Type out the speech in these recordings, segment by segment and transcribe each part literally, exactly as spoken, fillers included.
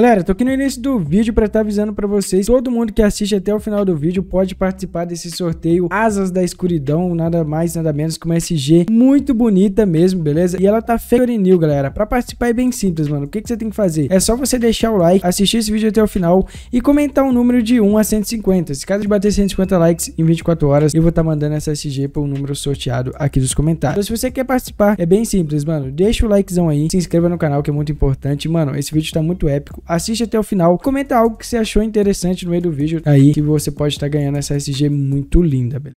Galera, tô aqui no início do vídeo para estar avisando para vocês, todo mundo que assiste até o final do vídeo pode participar desse sorteio Asas da Escuridão, nada mais, nada menos que uma S G muito bonita mesmo, beleza? E ela tá factory new, galera. Para participar é bem simples, mano. O que que você tem que fazer? É só você deixar o like, assistir esse vídeo até o final e comentar um número de um a cento e cinquenta. Se caso de bater cento e cinquenta likes em vinte e quatro horas, eu vou estar mandando essa S G para um número sorteado aqui dos comentários. Então, se você quer participar, é bem simples, mano. Deixa o likezão aí, se inscreva no canal que é muito importante, mano. Esse vídeo tá muito épico. Assiste até o final, comenta algo que você achou interessante no meio do vídeo aí, que você pode estar ganhando essa S G muito linda, velho.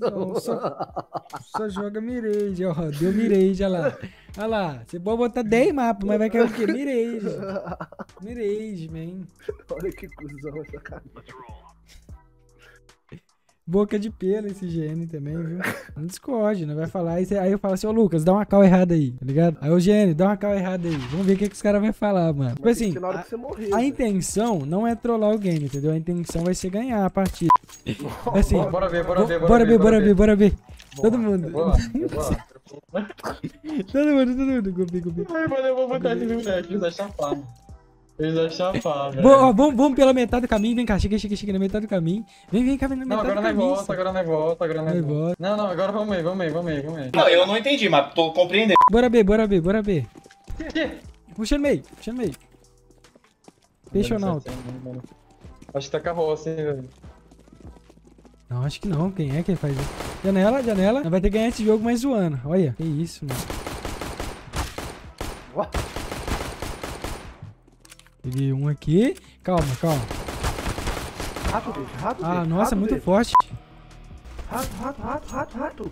Não, só, só joga mirage, ó. Deu mirage, olha lá. Olha lá, você pode botar dez mapas, mas vai querer o quê? Mirage. Mirage, man. Olha que cuzão, sacanagem. Boca de pelo esse G N também, viu? Não discorde, não vai falar. Aí, aí eu falo assim, ô Lucas, dá uma cal errada aí, tá ligado? Aí o G N, dá uma cal errada aí. Vamos ver o que, que os caras vão falar, mano. Tipo assim, na hora a, que você morrer, a né? intenção não é trollar o game, entendeu? A intenção vai ser ganhar a partida. Assim, bora ver, bora ver, bora ver, bora ver, bora ver. Todo mundo. Todo mundo, todo mundo. Gubi, gubi. Ai, mano, eu vou botar esse vídeo aqui, eles acham pá, mano. Eles acham pá, velho. Vamos pela metade do caminho, vem cá, chega, chega, chega na metade do caminho. Vem, vem cá, vem na metade do caminho. Não, agora não é volta, agora não é volta, agora não é volta. Não, não, agora vamos aí, vamos aí, vamos aí, vamos aí. Não, eu não entendi, mas tô compreendendo. Bora B, bora B, bora B. Puxa no meio, puxa no meio. Deixa ou não? Acho que tá carroça, hein, velho. Não, acho que não. Quem é que faz isso? Janela, janela. Não vai ter que ganhar esse jogo mais zoando. Olha. Que isso, mano. Uau. Peguei um aqui. Calma, calma. Rato, rato, ah, rato, nossa, rato, muito rato, forte. Rato, rato, rato, rato, rato.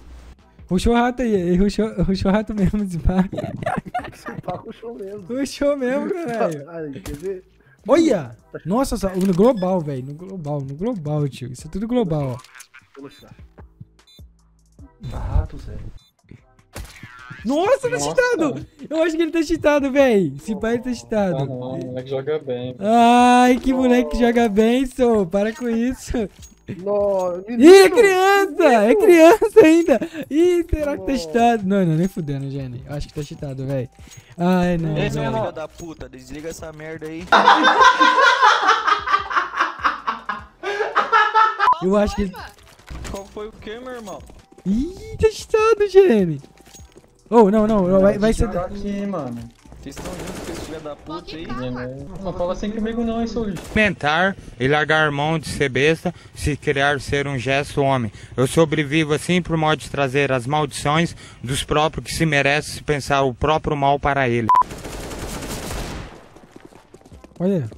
Ruxou o rato aí. Ele ruxou, ruxou o rato mesmo, desbarra. Ruxou mesmo. Ruxou mesmo, caralho. Quer ver? Olha! Nossa, no global, velho. No global, no global, tio. Isso é tudo global, ó. Barato, Zé. Nossa, tá cheatado! Eu acho que ele tá cheatado, velho. Esse pai tá cheatado. Ah, não, o moleque joga bem. Ai, que moleque que joga bem, sou. Para com isso. Não, menino, Ih, é criança! Menino. É criança ainda! Ih, será que tá cheatado? Não, não, nem fudendo, Jenny. Acho que tá cheatado, velho. Ai, não. Esse é filho da puta, desliga essa merda aí. Eu acho que. Qual foi o que, meu irmão? Ih, tá cheatado, Jenny. Oh, não, não, não vai, vai ser. Aqui, mano. Vocês estão juntos com esse filho da puta aí? Não fala assim comigo não, hein, seu lixo. Mentar e largar mão de ser besta, se criar ser um gesto homem. Eu sobrevivo assim por modo de trazer as maldições dos próprios que se merecem se pensar o próprio mal para ele. Olha,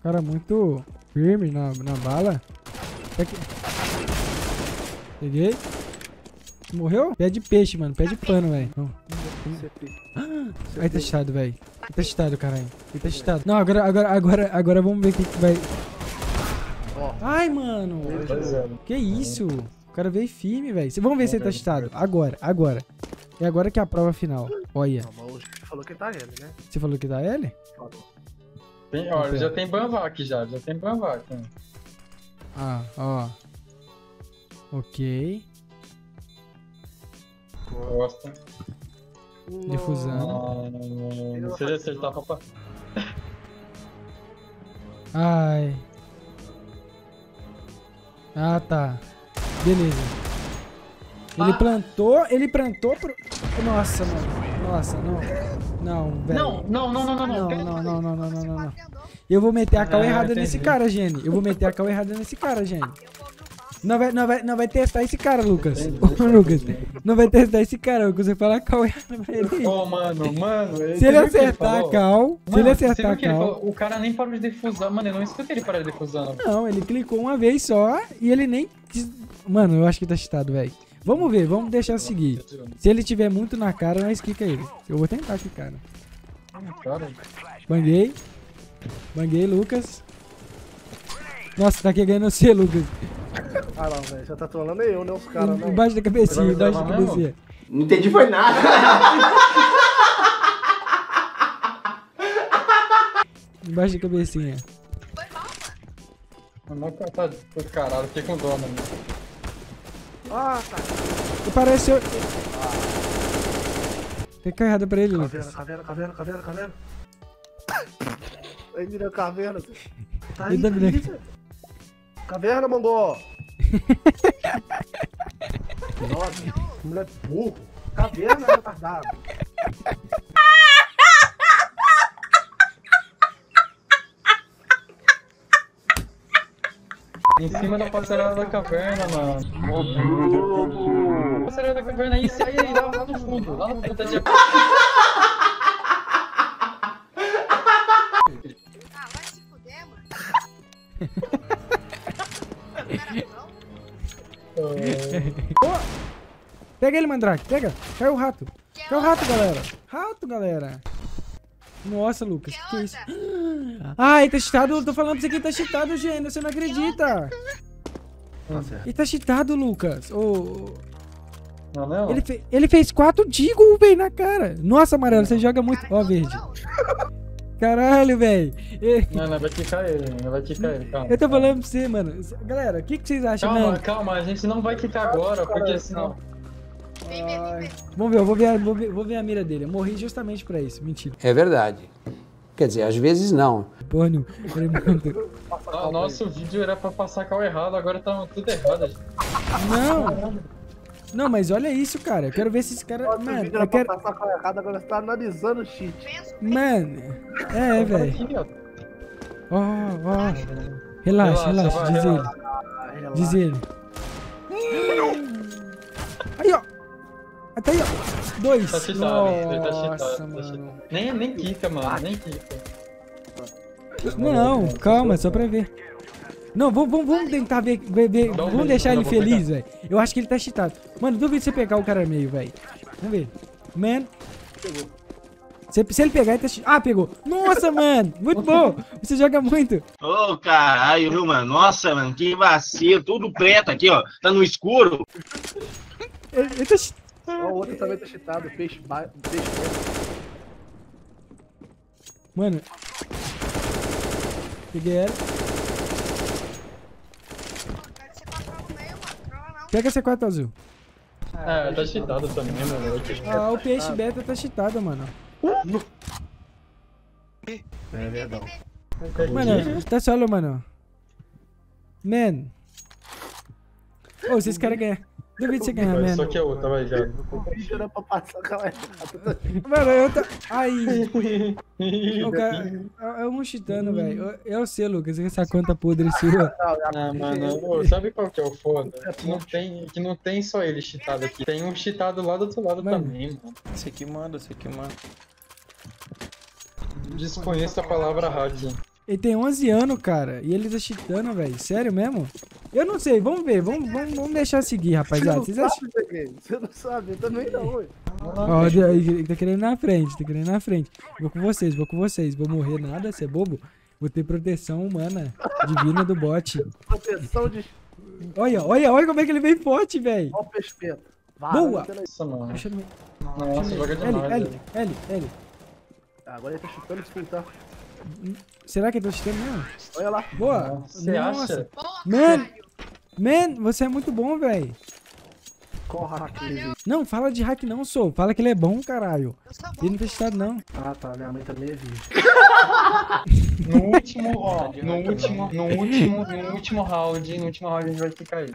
o cara muito firme na, na bala. Peguei. Morreu? Pé de peixe, mano. Pé de pano, velho. Aí tá cheatado, velho. Aí tá cheatado, caralho. Aí tá cheatado. Não, agora, agora, agora, agora vamos ver o que que vai... Ai, mano. Que isso? O cara veio firme, velho. Vamos ver se ele tá cheatado. Agora, agora. E agora que é a prova final. Olha. Você falou que tá L, né? Você falou que tá L? Tem, ó, já tem Banvac já. Já tem Banvac. Ah, ó. Ok. Gosta. Defusão. Não sei acertar, papai. Ai. Ah, tá. Beleza. Ele ah. plantou, ele plantou pro... Nossa, mano. Nossa, não. Não, velho. Não, não, não, não, não, não. Não, não, não, não, não, não, não. Eu vou meter a cal errada nesse cara, Jenny. Eu vou meter a cal errada nesse cara, Jenny. Não vai, não, vai, não vai testar esse cara, Lucas. Ô, Lucas, não vai testar esse cara, Lucas. Você fala cal errado pra ele. Ô, mano, mano. Se ele acertar a cal, se ele acertar a cal. O cara nem parou de defusar, mano. Eu não escutei ele parar de defusar. Não, ele clicou uma vez só e ele nem. Mano, eu acho que tá cheatado, velho. Vamos ver, vamos deixar seguir. Se ele tiver muito na cara, nós clica ele. Eu vou tentar clicar. Banguei. Banguei, Lucas. Nossa, tá aqui ganhando você, Lucas. Ah, não, velho, já tá trolando eu, né, os caras, né? Embaixo da cabecinha, embaixo da cabecinha. Não entendi foi nada. Embaixo da cabecinha. Foi mal, mano. Não cortar por caralho, fiquei com dó, mano. Nossa. Apareceu. Tem que errado pra ele, mano. Caveira, caveira, caveira, caveira, caveira. Ele virou caveira. Tá aí, tá aí. Caverna, mongol! Nossa, moleque burro! Caverna é retardado! Em cima da passarela da caverna, mano! Passarela da caverna aí, sai aí, lá no fundo! Lá no fundo tá de... Ah, vai se fuder, mano! Pega ele, Mandrake, pega! Caiu o rato! Caiu o rato, galera! Rato, galera! Nossa, Lucas, que, que é isso? Ai, tá cheatado, eu tô falando pra você que tá cheatado, gênio, você não acredita! Ele tá cheatado, Lucas! Oh. Não, não. Ele, fe ele fez quatro digos, velho, na cara! Nossa, amarelo, você joga muito. Ó, oh, verde! Caralho, velho. Não, não vai quicar ele, não vai quicar ele, calma. Eu tô falando pra você, mano. Galera, o que, que vocês acham, calma, mano? Calma, calma, a gente não vai quicar agora, caralho, porque senão... Vem, vem, vem. Vamos ver, eu vou ver, a, vou, ver, vou ver a mira dele. Eu morri justamente pra isso, mentira. É verdade. Quer dizer, às vezes não. Porra, não. O nosso vídeo era pra passar cal errado, agora tá tudo errado, gente. Não! Não, mas olha isso, cara. Eu quero ver se esse cara... Nossa, mano, eu quero... passar pra errada, agora você tá analisando o cheat. Mano, é, velho. Ó, ó. Relaxa, relaxa. Diz ele. Diz ele. Aí, ó. Até aí, ó. Dois. Tá cheatado, ele tá cheatado. Nem, nem quica, mano. Nem quica. Não, calma, só pra ver. Não, vamos, vamos, vamos tentar ver, ver, ver vamos beijo, deixar ele feliz, velho. Eu acho que ele tá cheatado. Mano, duvido você pegar o cara meio, velho. Vamos ver. Man. Pegou. Se, se ele pegar, ele tá cheatado. Ah, pegou. Nossa, mano. Muito bom. Você joga muito. Ô, oh, caralho, viu, mano? Nossa, mano. Que vacilo. Tudo preto aqui, ó. Tá no escuro. Ele, ele tá cheatado. O outro também tá cheatado. Peixe preto. Mano. Peguei ela. Pega essa C quatro azul. Ah, tá cheatado também, mano. Ah, o peixe beta tá cheatado, mano. Uh! É verdade. Mano, tá solo, mano. Man. Ô, oh, se esse cara ganhar. Duvido você ganhar, mano. Só que a outra vai já. Mano, eu tô... Aí. O cara... É um cheatando, velho. Eu sei, Lucas. Essa conta podre sua. Ah, mano. Sabe qual que é o foda? Que não tem, que não tem só ele cheatado aqui. Tem um cheatado lá do outro lado mano. Também, mano. Esse aqui manda, esse aqui manda. Desconheço a palavra rádio. Ele tem onze anos, cara. E ele tá cheatando, velho. Sério mesmo? Eu não sei, vamos ver, vamos, vamos, vamos deixar seguir, rapaziada. Você não sabe, acham... você não sabe, eu também não, ué. Ó, oh, tá querendo na frente, tá querendo na frente. Vou com vocês, vou com vocês. Vou morrer nada, você é bobo? Vou ter proteção humana, divina do bot. Proteção de... Olha, olha, olha como é que ele vem forte, velho. Ó o peixe preto. Boa! Nossa, mano. Nossa, joga demais. L, L, L, L. Ah, agora ele tá chutando o espintar. Será que eu tô cheatando mesmo? Olha lá. Boa. Você acha? Man, man, você é muito bom, velho. Qual hack? Não, fala de hack não, sou. Fala que ele é bom, caralho. Ele não tá cheatado, não. Ah, tá. Minha mãe também é viva. No último, ó. No último, no último, no último round. No último round a gente vai ficar aí.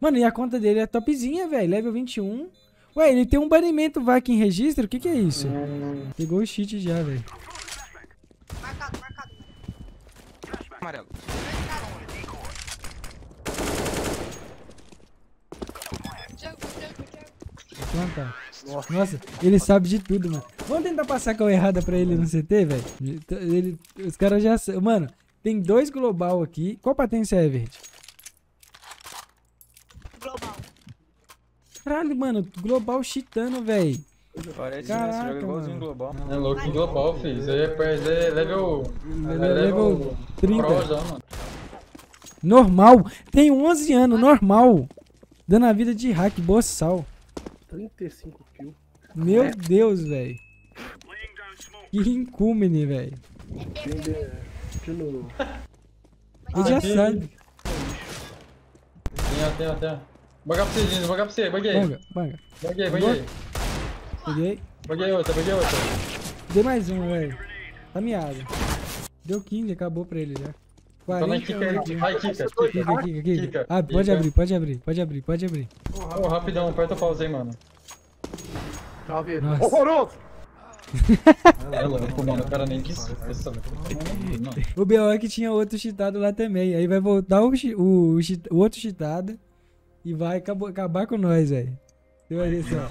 Mano, e a conta dele é topzinha, velho. Level vinte e um. Ué, ele tem um banimento vai aqui em registro? O que que é isso? Hum. Pegou o cheat já, velho. Marcado, marcado. Amarelo. Nossa. Nossa, ele sabe de tudo, mano. Vamos tentar passar a cal errada pra ele no C T, velho? Os caras já... Mano, tem dois global aqui. Qual patência é, verde? Global. Caralho, mano. Global cheatando, velho. Parece Caraca, que esse jogo é igualzinho global. É louco em global, filho. Você ia perder level... Level, level trinta. Já, mano. Normal. Tem onze anos, normal. Dando a vida de hack boçal. trinta e cinco kills. Meu é. Deus, velho. Que incúmine, velho. De novo. Ele já sabe. Tem, tem, tem. Bagar pra você, gente. Bagar pra você. Baguei. Baga, baga. Baguei, baguei. Peguei. Baguei outra, baguei outra. Dei mais um, velho. Tá miado. Deu quinze, acabou pra ele já. quarenta, vai, Kika. Kika, Kika, Kika. Ah, pode abrir, pode abrir, pode abrir, pode abrir. Ô, rapidão, aperta o pause aí, mano. Salve ele. Horroroso! É louco, mano, o cara nem quis. O B O é que tinha outro cheatado lá também. Aí vai voltar o, o, o outro cheatado e vai acabou, acabar com nós, velho. Deu aí só.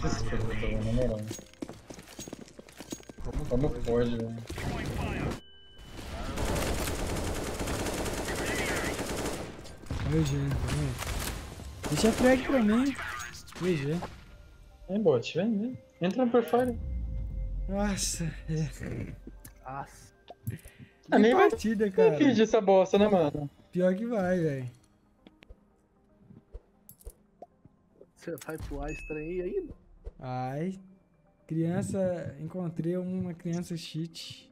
Como pode, velho? Olha o G, deixa frag pra mim. G G. Vem, bot, vem, vem. Entra no Perfire. Nossa, é. Nossa. Que nem partida, cara. Nem pedi essa bosta, né, mano? Pior que vai, velho. Você vai pular estranho ainda? Ai. Criança. Encontrei uma criança cheat.